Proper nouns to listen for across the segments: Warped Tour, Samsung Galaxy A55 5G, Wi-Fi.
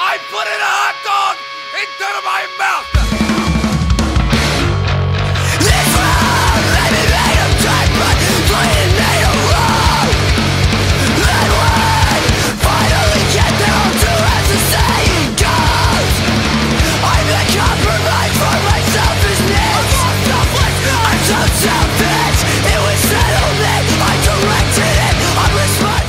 I put in a hot dog into my mouth. This world, let me make a track, but fighting made a wrong. Then when finally get down to as the saying goes, I'm the compromise for my selfish needs. I'm so selfish, it was settled me, I directed it, I'm responsible.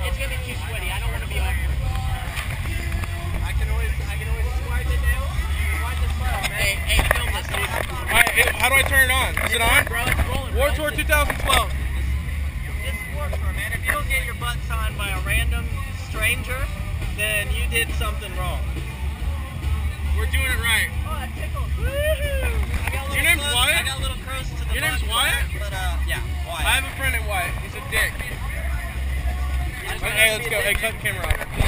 It's gonna be too sweaty. I don't on. Is it on? Warped Tour 2012. This is Warped Tour, man. If you don't get your butt signed by a random stranger, then you did something wrong. We're doing it right. Oh, that tickles. Woohoo! Your name's Wyatt? I got a little curse to the Your name's Wyatt? But, yeah, Wyatt. I have a friend named Wyatt. He's a dick. Okay, let's go. Hey, cut the camera off.